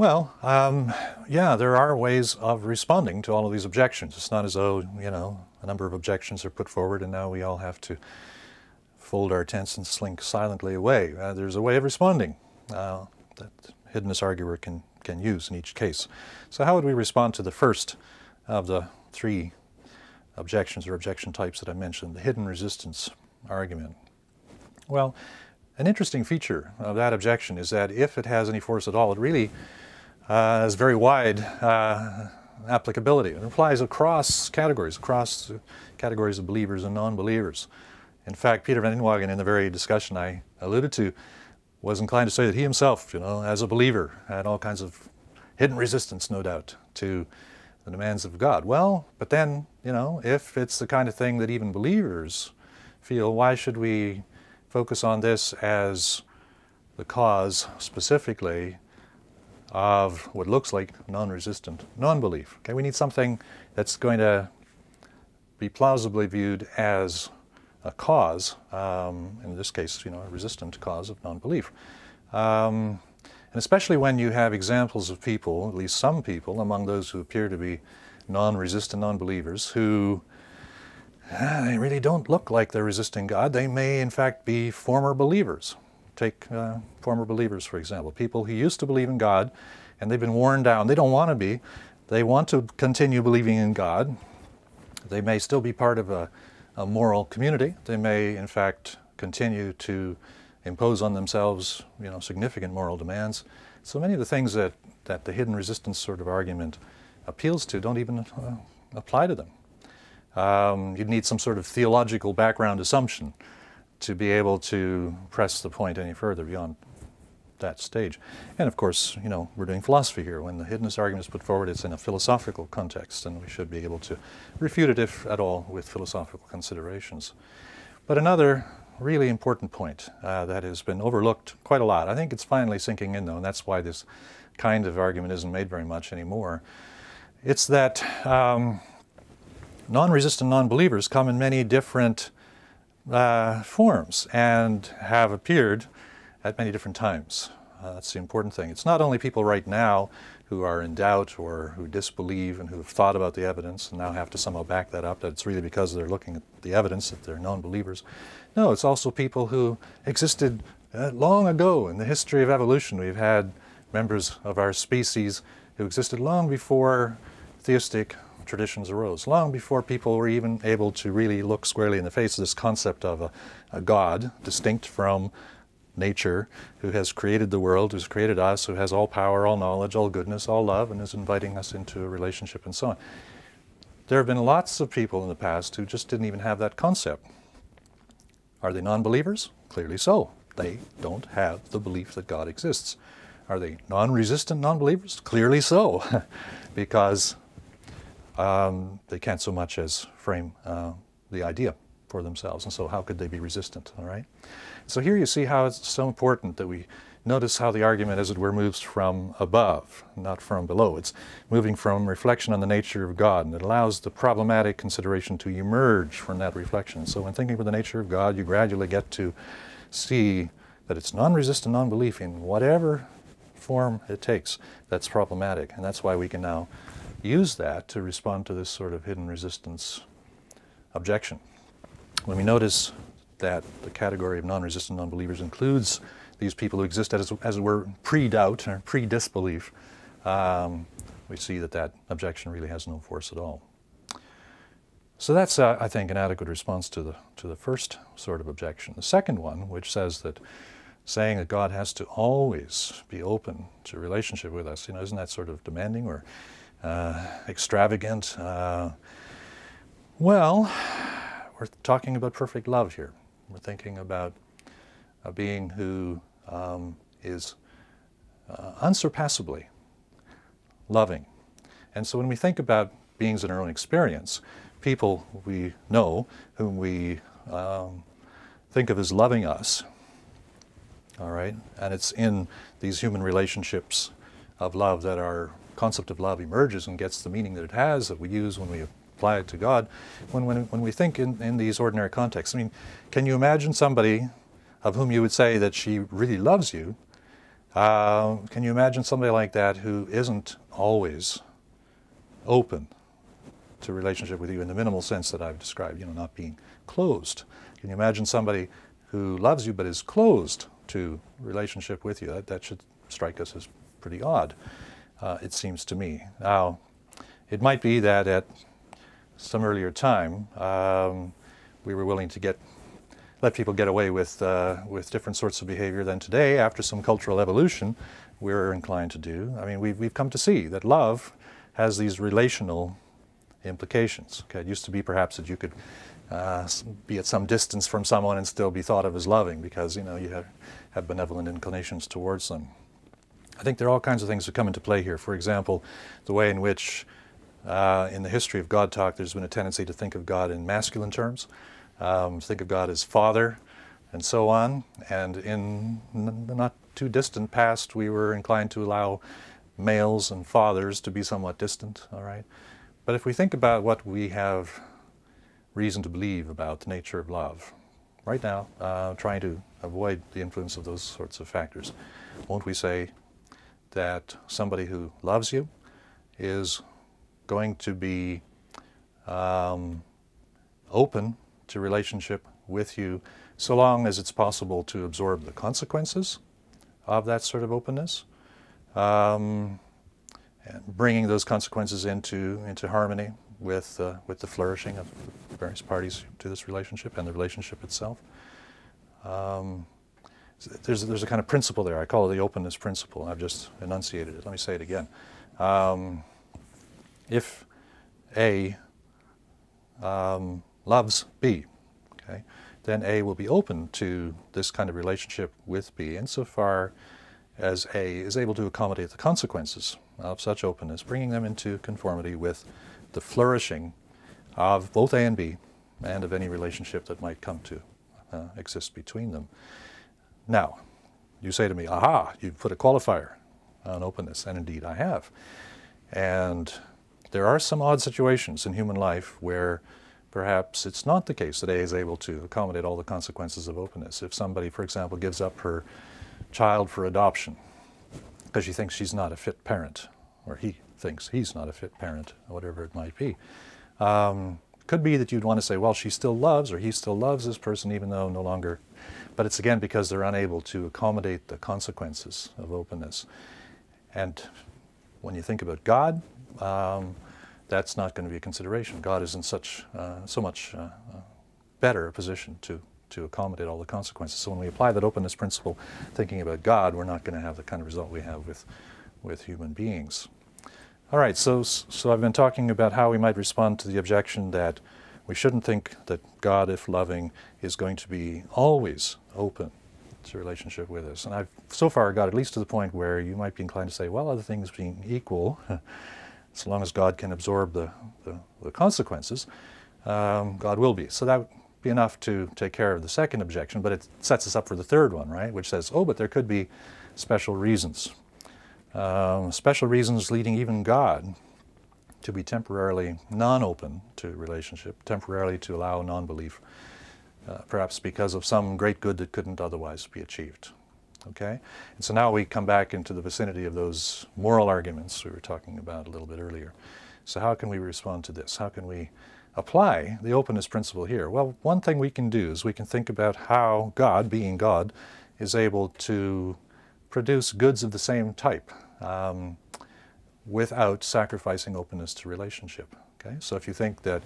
Well, yeah, there are ways of responding to all of these objections. It's not as though, you know, a number of objections are put forward and now we all have to fold our tents and slink silently away. There's a way of responding that hiddenness arguer can use in each case. So how would we respond to the first of the three objections or objection types that I mentioned, the hidden resistance argument? Well, an interesting feature of that objection is that if it has any force at all, it really has very wide applicability. It applies across categories of believers and non-believers. In fact, Peter Van Inwagen, in the very discussion I alluded to, was inclined to say that he himself, you know, as a believer, had all kinds of hidden resistance, no doubt, to the demands of God. Well, but then, you know, if it's the kind of thing that even believers feel, why should we focus on this as the cause specifically of what looks like non-resistant non-belief? Okay, we need something that's going to be plausibly viewed as a cause, in this case, you know, a resistant cause of non-belief. And especially when you have examples of people, at least some people, among those who appear to be non-resistant non-believers, who they really don't look like they're resisting God. They may, in fact, be former believers. Take former believers, for example, people who used to believe in God, and they've been worn down. They don't want to be. They want to continue believing in God. They may still be part of a moral community. They may, in fact, continue to impose on themselves, you know, significant moral demands. So many of the things that the hidden resistance sort of argument appeals to don't even apply to them. You'd need some sort of theological background assumption to be able to press the point any further beyond that stage. And of course, you know, we're doing philosophy here. When the hiddenness argument is put forward, it's in a philosophical context, and we should be able to refute it, if at all, with philosophical considerations. But another really important point that has been overlooked quite a lot. I think it's finally sinking in, though, and that's why this kind of argument isn't made very much anymore. It's that non-resistant non-believers come in many different forms and have appeared at many different times. That's the important thing. It's not only people right now who are in doubt or who disbelieve and who have thought about the evidence and now have to somehow back that up, that it's really because they're looking at the evidence that they're non-believers. No, it's also people who existed long ago in the history of evolution. We've had members of our species who existed long before theistic traditions arose, long before people were even able to really look squarely in the face of this concept of a God distinct from nature, who has created the world, who's created us, who has all power, all knowledge, all goodness, all love, and is inviting us into a relationship and so on. There have been lots of people in the past who just didn't even have that concept. Are they non-believers? Clearly so. They don't have the belief that God exists. Are they non-resistant non-believers? Clearly so, because they can't so much as frame the idea for themselves, and so how could they be resistant, all right? So here you see how it's so important that we notice how the argument, as it were, moves from above, not from below. It's moving from reflection on the nature of God, and it allows the problematic consideration to emerge from that reflection. So when thinking about the nature of God, you gradually get to see that it's non-resistant non-belief in whatever form it takes that's problematic, and that's why we can now use that to respond to this sort of hidden resistance objection. When we notice that the category of non-resistant non-believers includes these people who exist as it were pre-doubt or pre-disbelief, we see that that objection really has no force at all. So that's, I think, an adequate response to the first sort of objection. The second one, which says that saying that God has to always be open to relationship with us, you know, isn't that sort of demanding or extravagant? Well, we're talking about perfect love here. We're thinking about a being who is unsurpassably loving. And so when we think about beings in our own experience, people we know, whom we think of as loving us, all right, and it's in these human relationships of love that our concept of love emerges and gets the meaning that it has, that we use when we apply it to God, when we think in these ordinary contexts. I mean, can you imagine somebody of whom you would say that she really loves you, Can you imagine somebody like that who isn't always open to relationship with you in the minimal sense that I've described, you know, not being closed? Can you imagine somebody who loves you but is closed to relationship with you? That should strike us as pretty odd, it seems to me. Now, it might be that at some earlier time, we were willing to let people get away with different sorts of behavior than today. After some cultural evolution, we're inclined to do. I mean, we've come to see that love has these relational implications. Okay, it used to be perhaps that you could be at some distance from someone and still be thought of as loving because, you know, you have benevolent inclinations towards them. I think there are all kinds of things that come into play here. For example, the way in which in the history of God talk, there's been a tendency to think of God in masculine terms, think of God as Father, and so on. And in the not too distant past, we were inclined to allow males and fathers to be somewhat distant, all right? But if we think about what we have reason to believe about the nature of love, right now, trying to avoid the influence of those sorts of factors, won't we say that somebody who loves you is going to be open to relationship with you so long as it's possible to absorb the consequences of that sort of openness, and bringing those consequences into harmony with the flourishing of the various parties to this relationship and the relationship itself. There's a kind of principle there. I call it the openness principle. I've just enunciated it. Let me say it again. If A loves B, okay, then A will be open to this kind of relationship with B insofar as A is able to accommodate the consequences of such openness, bringing them into conformity with the flourishing of both A and B and of any relationship that might come to exist between them. Now, you say to me, aha, you've put a qualifier on openness, and indeed I have. And there are some odd situations in human life where perhaps it's not the case that A is able to accommodate all the consequences of openness. If somebody, for example, gives up her child for adoption because she thinks she's not a fit parent, or he thinks he's not a fit parent, whatever it might be, could be that you'd want to say, well, she still loves or he still loves this person even though no longer, but it's again because they're unable to accommodate the consequences of openness. And when you think about God, that's not going to be a consideration. God is in such so much better a position to accommodate all the consequences. So when we apply that openness principle thinking about God, we're not going to have the kind of result we have with human beings. All right, so I've been talking about how we might respond to the objection that we shouldn't think that God, if loving, is going to be always open to relationship with us. And I've so far got at least to the point where you might be inclined to say, well, other things being equal, so long as God can absorb the consequences, God will be. So that would be enough to take care of the second objection, but it sets us up for the third one, right? Which says, oh, but there could be special reasons leading even God to be temporarily non-open to relationship, temporarily to allow non-belief, perhaps because of some great good that couldn't otherwise be achieved. Okay? And so now we come back into the vicinity of those moral arguments we were talking about a little bit earlier. So how can we respond to this? How can we apply the openness principle here? Well, one thing we can do is we can think about how God, being God, is able to produce goods of the same type without sacrificing openness to relationship. Okay? So if you think that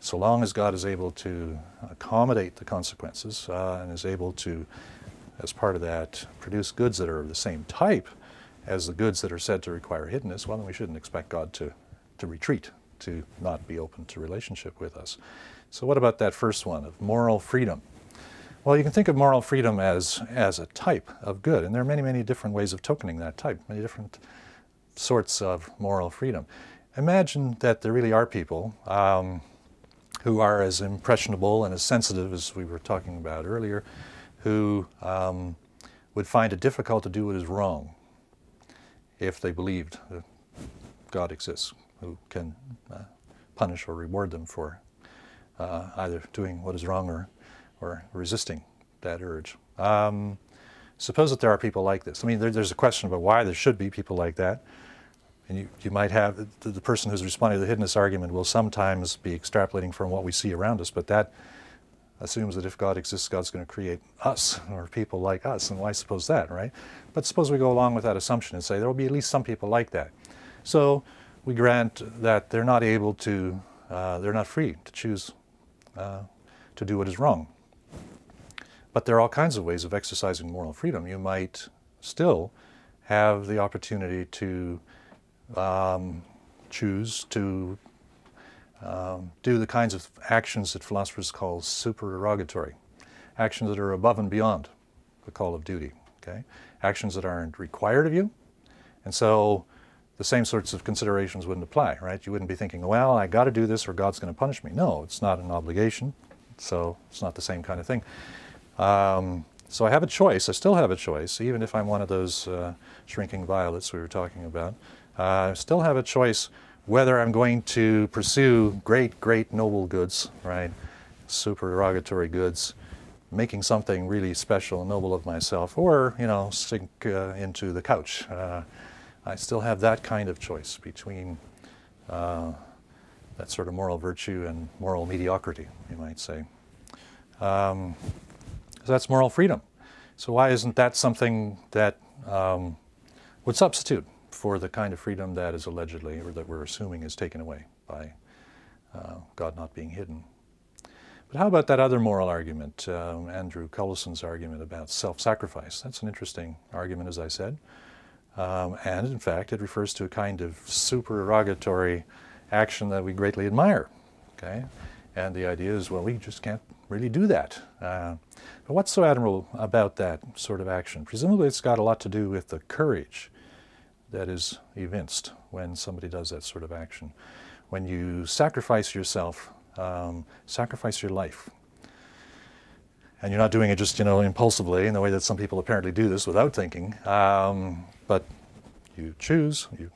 so long as God is able to accommodate the consequences and is able to, as part of that, produce goods that are of the same type as the goods that are said to require hiddenness, well, then we shouldn't expect God to retreat, to not be open to relationship with us. So what about that first one of moral freedom? Well, you can think of moral freedom as a type of good, and there are many, many different ways of tokening that type, many different sorts of moral freedom. Imagine that there really are people who are as impressionable and as sensitive as we were talking about earlier, who would find it difficult to do what is wrong if they believed that God exists, who can punish or reward them for either doing what is wrong or resisting that urge. Suppose that there are people like this. I mean, there's a question about why there should be people like that. And you might have, the person who's responding to the hiddenness argument will sometimes be extrapolating from what we see around us, but that assumes that if God exists, God's going to create us or people like us, and why suppose that, right? But suppose we go along with that assumption and say there will be at least some people like that. So we grant that they're not able to, they're not free to choose to do what is wrong. But there are all kinds of ways of exercising moral freedom. You might still have the opportunity to choose to do the kinds of actions that philosophers call supererogatory, actions that are above and beyond the call of duty, okay? Actions that aren't required of you, and so the same sorts of considerations wouldn't apply, right? You wouldn't be thinking, well, I got to do this or God's going to punish me. No, it's not an obligation, so it's not the same kind of thing. So I have a choice, I still have a choice, even if I'm one of those shrinking violets we were talking about. I still have a choice whether I'm going to pursue great, great noble goods, right, supererogatory goods, making something really special and noble of myself, or, you know, sink into the couch. I still have that kind of choice between that sort of moral virtue and moral mediocrity, you might say. So that's moral freedom. So why isn't that something that would substitute for the kind of freedom that is allegedly, or that we're assuming is taken away by God not being hidden? But how about that other moral argument, Andrew Cullison's argument about self-sacrifice? That's an interesting argument, as I said. And in fact, it refers to a kind of supererogatory action that we greatly admire, okay? And the idea is, well, we just can't really do that. But what's so admirable about that sort of action? Presumably it's got a lot to do with the courage that is evinced when somebody does that sort of action. When you sacrifice yourself, sacrifice your life, and you're not doing it just, you know, impulsively in the way that some people apparently do this without thinking, but you choose, you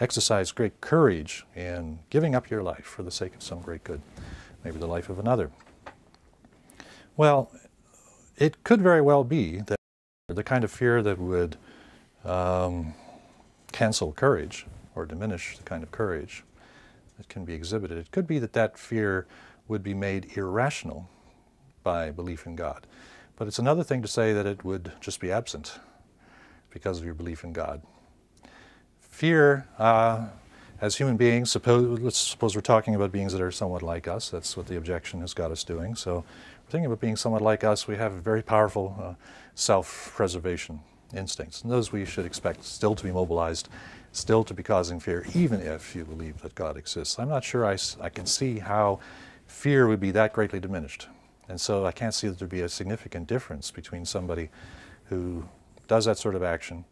exercise great courage in giving up your life for the sake of some great good, maybe the life of another. Well, it could very well be that the kind of fear that would cancel courage or diminish the kind of courage that can be exhibited, it could be that that fear would be made irrational by belief in God. But it's another thing to say that it would just be absent because of your belief in God. Fear, as human beings, let's suppose we're talking about beings that are somewhat like us. That's what the objection has got us doing. So we're thinking about being somewhat like us. We have very powerful self-preservation instincts. And those we should expect still to be mobilized, still to be causing fear, even if you believe that God exists. I'm not sure I can see how fear would be that greatly diminished. And so I can't see that there'd be a significant difference between somebody who does that sort of action,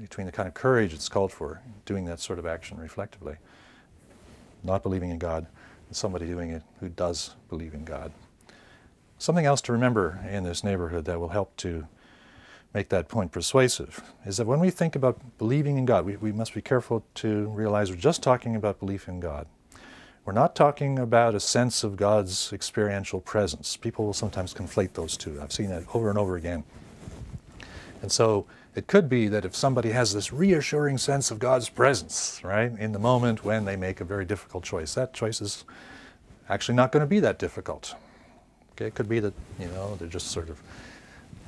between the kind of courage it's called for, doing that sort of action reflectively, not believing in God, and somebody doing it who does believe in God. Something else to remember in this neighborhood that will help to make that point persuasive is that when we think about believing in God, we must be careful to realize we're just talking about belief in God. We're not talking about a sense of God's experiential presence. People will sometimes conflate those two. I've seen that over and over again. And so it could be that if somebody has this reassuring sense of God's presence, right, in the moment when they make a very difficult choice, that choice is actually not going to be that difficult. Okay, it could be that, you know, they're just sort of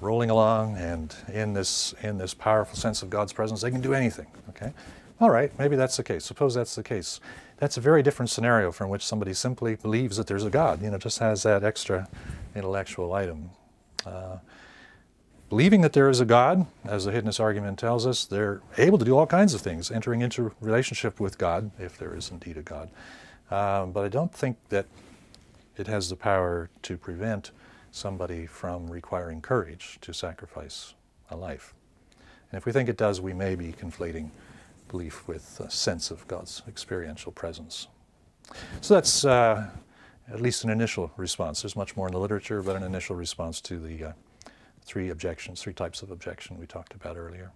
rolling along, and in this powerful sense of God's presence, they can do anything, okay? All right, maybe that's the case. Suppose that's the case. That's a very different scenario from which somebody simply believes that there's a God, you know, just has that extra intellectual item. Believing that there is a God, as the hiddenness argument tells us, they're able to do all kinds of things, entering into relationship with God, if there is indeed a God. But I don't think that it has the power to prevent somebody from requiring courage to sacrifice a life. And if we think it does, we may be conflating belief with a sense of God's experiential presence. So that's at least an initial response. There's much more in the literature, but an initial response to the three types of objection we talked about earlier.